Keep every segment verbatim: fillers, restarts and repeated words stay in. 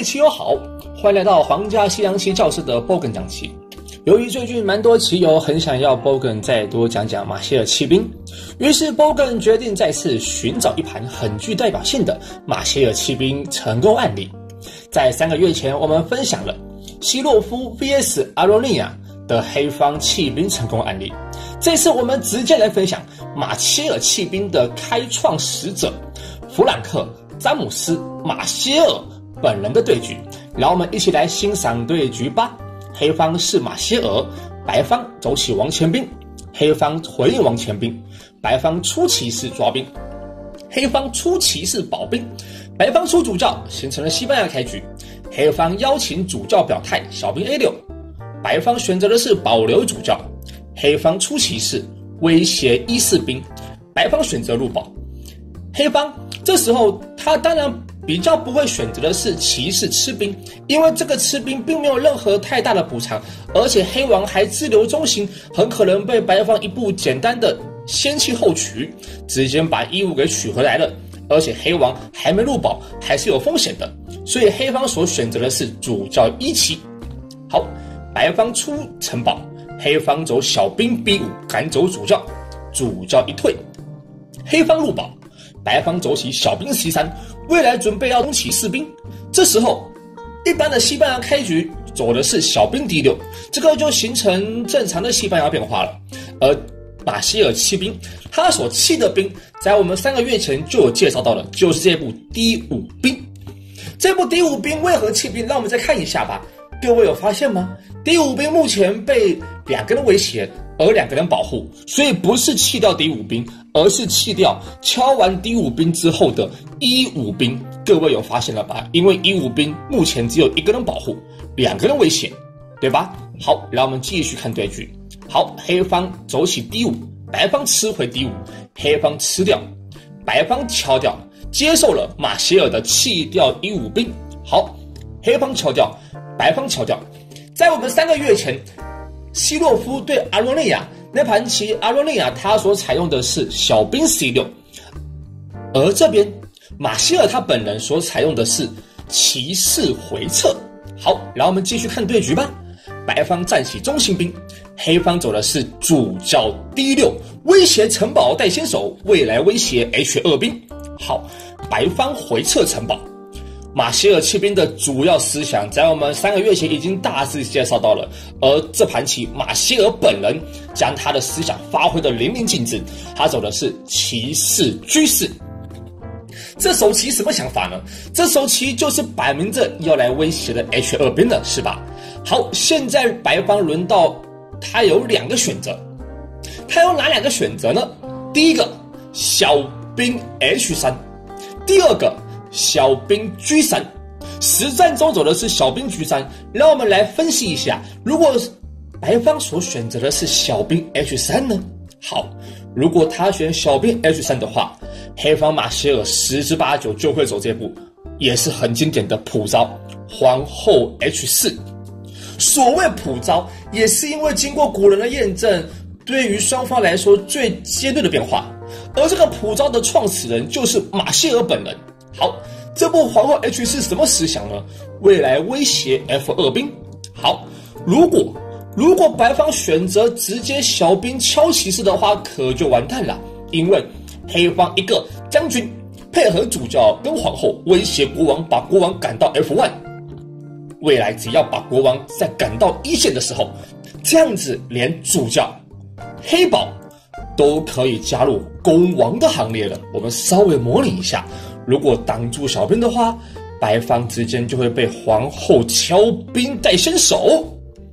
嗨，棋友好，欢迎来到皇家西洋棋教室的 Bogan 讲棋。由于最近蛮多棋友很想要 Bogan 再多讲讲马歇尔骑兵，于是 Bogan 决定再次寻找一盘很具代表性的马歇尔骑兵成功案例。在三个月前，我们分享了希洛夫 V S 阿罗尼亚的黑方骑兵成功案例，这次我们直接来分享马歇尔骑兵的开创使者弗朗克詹姆斯马歇尔本人的对局，让我们一起来欣赏对局吧。黑方是马歇尔，白方走起王前兵，黑方回应王前兵，白方出骑士抓兵，黑方出骑士保兵，白方出主教，形成了西班牙开局。黑方邀请主教表态，小兵 A 六，白方选择的是保留主教。黑方出骑士威胁E 四兵，白方选择入保。黑方这时候他当然比较不会选择的是骑士吃兵，因为这个吃兵并没有任何太大的补偿，而且黑王还自留中行，很可能被白方一步简单的先弃后取，直接把E 五给取回来了。而且黑王还没入保，还是有风险的，所以黑方所选择的是主教E 七。好，白方出城堡，黑方走小兵 B 五赶走主教，主教一退，黑方入保。白方走起小兵 C 三，未来准备要攻起士兵。这时候，一般的西班牙开局走的是小兵 D 六，这个就形成正常的西班牙变化了。而马歇尔弃兵，他所弃的兵，在我们三个月前就有介绍到了，就是这部 D 五 兵。这部 D 五 兵为何弃兵？让我们再看一下吧。各位有发现吗？ D 五 兵目前被两个人威胁，而两个人保护，所以不是弃掉 D 五 兵，而是弃掉敲完 D 五 兵之后的E 五 兵。各位有发现了吧？因为E 五 兵目前只有一个人保护，两个人威胁，对吧？好，让我们继续看对局。好，黑方走起 D 五，白方吃回 D 五，黑方吃掉，白方敲掉，接受了马歇尔的弃掉E 五 兵。好，黑方敲掉，白方敲掉。在我们三个月前，希洛夫对阿罗尼亚那盘棋，阿罗尼亚他所采用的是小兵 C 六，而这边马歇尔他本人所采用的是骑士回撤。好，然后我们继续看对局吧。白方站起中行兵，黑方走的是主教 D 六，威胁城堡带先手，未来威胁 H 二 兵。好，白方回撤城堡。马歇尔弃兵的主要思想，在我们三个月前已经大致介绍到了，而这盘棋马歇尔本人将他的思想发挥得淋漓尽致，他走的是骑士G 四。这手棋什么想法呢？这手棋就是摆明着要来威胁的 H 二 兵了，是吧？好，现在白方轮到他有两个选择，他有哪两个选择呢？第一个小兵 H 三，第二个小兵 G 三，实战中走的是小兵 G 三。让我们来分析一下，如果白方所选择的是小兵 H 三 呢？好，如果他选小兵 H 三 的话，黑方马歇尔十之八九就会走这步，也是很经典的普招皇后 H 四。所谓普招，也是因为经过古人的验证，对于双方来说最尖锐的变化，而这个普招的创始人就是马歇尔本人。好，这部皇后 H 是什么思想呢？未来威胁 F 二 兵。好，如果如果白方选择直接小兵敲骑士的话，可就完蛋了，因为黑方一个将军配合主教跟皇后威胁国王，把国王赶到 F 一， 未来只要把国王在赶到一线的时候，这样子连主教黑宝都可以加入攻王的行列了。我们稍微模拟一下，如果挡住小兵的话，白方之间就会被皇后敲兵带先手。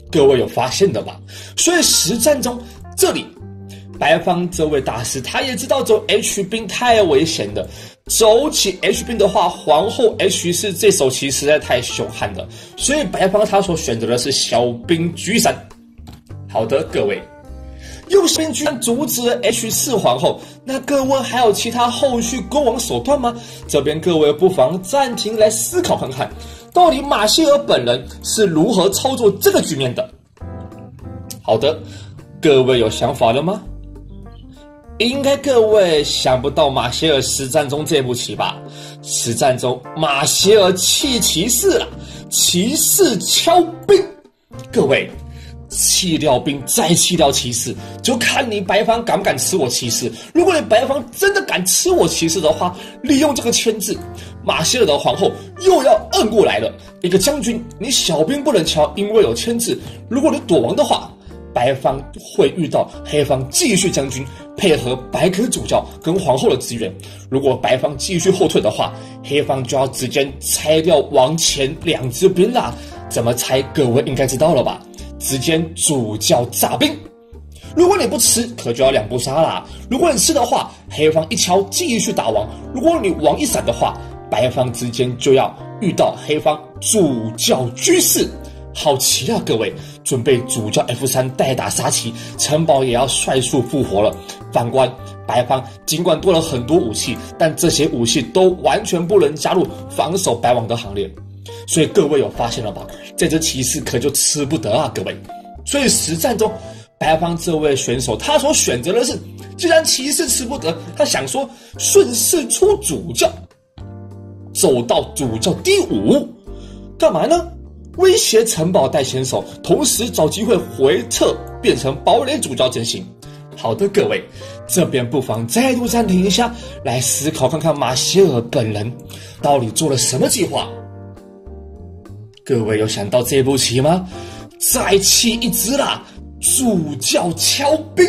各位有发现的吧？所以实战中，这里白方这位大师他也知道走 H 兵太危险了，走起 H 兵的话，皇后 H 是这手棋实在太凶悍了，所以白方他所选择的是小兵 G 三。好的，各位。用小兵居然阻止了 H 四 皇后，那各位还有其他后续攻王手段吗？这边各位不妨暂停来思考看看，到底马歇尔本人是如何操作这个局面的。好的，各位有想法了吗？应该各位想不到马歇尔实战中这步棋吧？此战中，马歇尔弃骑士了，骑士敲兵。各位，弃掉兵再弃掉骑士，就看你白方敢不敢吃我骑士。如果你白方真的敢吃我骑士的话，利用这个圈子，马歇尔的皇后又要摁过来了。一个将军，你小兵不能敲，因为有圈子。如果你躲亡的话， 白方会遇到黑方继续将军，配合白科主教跟皇后的资源。如果白方继续后退的话，黑方就要直接拆掉王前两支兵啦。怎么拆？各位应该知道了吧？直接主教炸兵。如果你不吃，可就要两不杀啦。如果你吃的话，黑方一敲继续打王；如果你王一闪的话，白方之间就要遇到黑方主教居士。 好奇啊，各位，准备主教 F 三 代打杀棋，城堡也要快速复活了。反观白方，尽管多了很多武器，但这些武器都完全不能加入防守白网的行列。所以各位有发现了吧？这只骑士可就吃不得啊，各位。所以实战中，白方这位选手他所选择的是，既然骑士吃不得，他想说顺势出主教，走到主教第五，干嘛呢？ 威胁城堡带先手，同时找机会回撤，变成堡垒主教阵型。好的，各位，这边不妨再度暂停一下，来思考看看马歇尔本人到底做了什么计划。各位有想到这步棋吗？再弃一只啦，主教敲兵。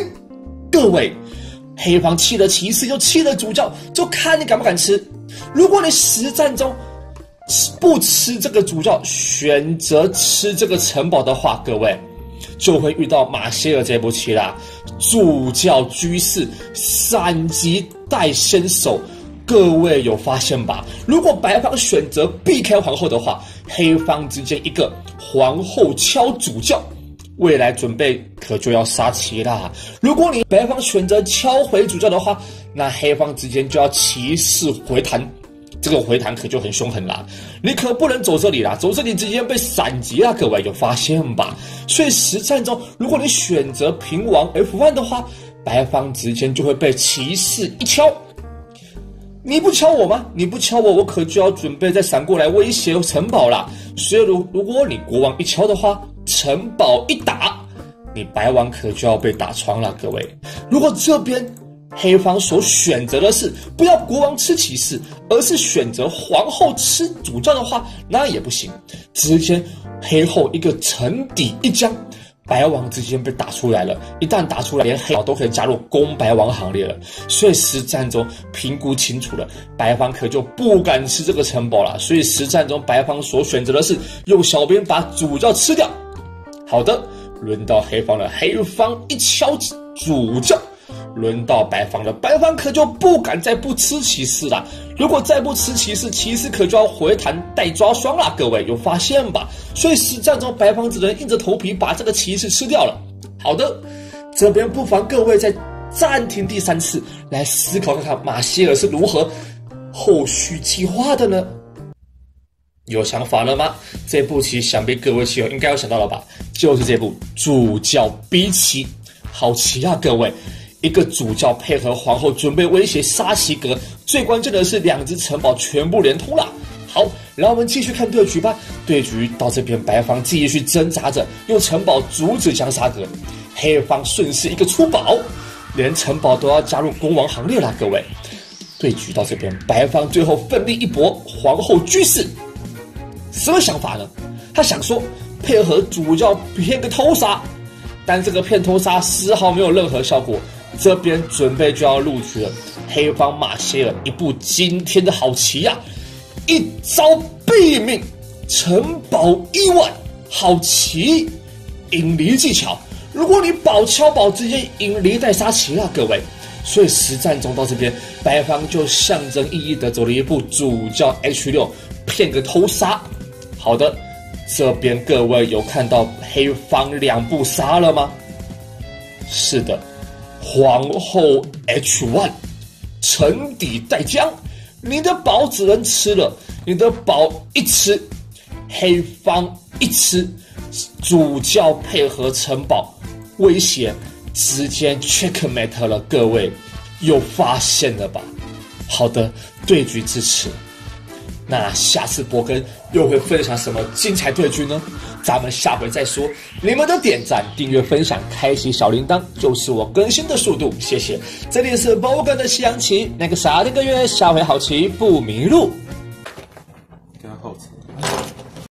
各位，黑方弃了骑士，又弃了主教，就看你敢不敢吃。如果你实战中 不吃这个主教，选择吃这个城堡的话，各位就会遇到马歇尔这步棋啦。主教居士闪击带先手，各位有发现吧？如果白方选择避开皇后的话，黑方之间一个皇后敲主教，未来准备可就要杀棋啦。如果你白方选择敲回主教的话，那黑方之间就要骑士回弹。 这个回弹可就很凶狠啦，你可不能走这里啦，走这里直接被闪击啦，各位有发现吧？所以实战中，如果你选择平王 F 一 的话，白方直接就会被骑士一敲。你不敲我吗？你不敲我，我可就要准备再闪过来威胁城堡啦。所以如如果你国王一敲的话，城堡一打，你白王可就要被打穿了，各位。如果这边 黑方所选择的是不要国王吃骑士，而是选择皇后吃主教的话，那也不行。直接黑后一个城底一将，白王之间被打出来了。一旦打出来，连黑佬都可以加入攻白王行列了。所以实战中评估清楚了，白方可就不敢吃这个城堡了。所以实战中白方所选择的是用小兵把主教吃掉。好的，轮到黑方了，黑方一敲主教。 轮到白方了，白方可就不敢再不吃骑士了。如果再不吃骑士，骑士可就要回弹带抓双了。各位有发现吧？所以实战中白方只能硬着头皮把这个骑士吃掉了。好的，这边不妨各位再暂停第三次，来思考看看马歇尔是如何后续计划的呢？ 有想法了吗？这步棋想必各位棋友应该有想到了吧？就是这步主教逼棋，好棋啊，各位！ 一个主教配合皇后准备威胁沙琪格，最关键的是两只城堡全部连通了。好，让我们继续看对局吧。对局到这边，白方继续挣扎着，用城堡阻止将沙格。黑方顺势一个出堡，连城堡都要加入攻王行列啦，各位。对局到这边，白方最后奋力一搏，皇后居士什么想法呢？他想说配合主教骗个偷杀，但这个骗偷杀丝毫没有任何效果。 这边准备就要入局了，黑方马歇尔一步惊天的好棋呀、啊，一招毙命，城堡意外，好棋，引离技巧。如果你保敲保直接引离带杀棋啊，各位。所以实战中到这边，白方就象征意义的走了一步主教 H 六， 骗个偷杀。好的，这边各位有看到黑方两步杀了吗？是的。 皇后 H 一 城底带将，你的堡只能吃了，你的堡一吃，黑方一吃，主教配合城堡威胁，直接 checkmate 了。各位有发现了吧？好的，对局至此，那下次博根又会分享什么精彩对局呢？咱们下回再说。你们的点赞、订阅、分享、开启小铃铛，就是我更新的速度。谢谢。这里是博根的西洋棋，那个啥那个月，下回好棋不迷路。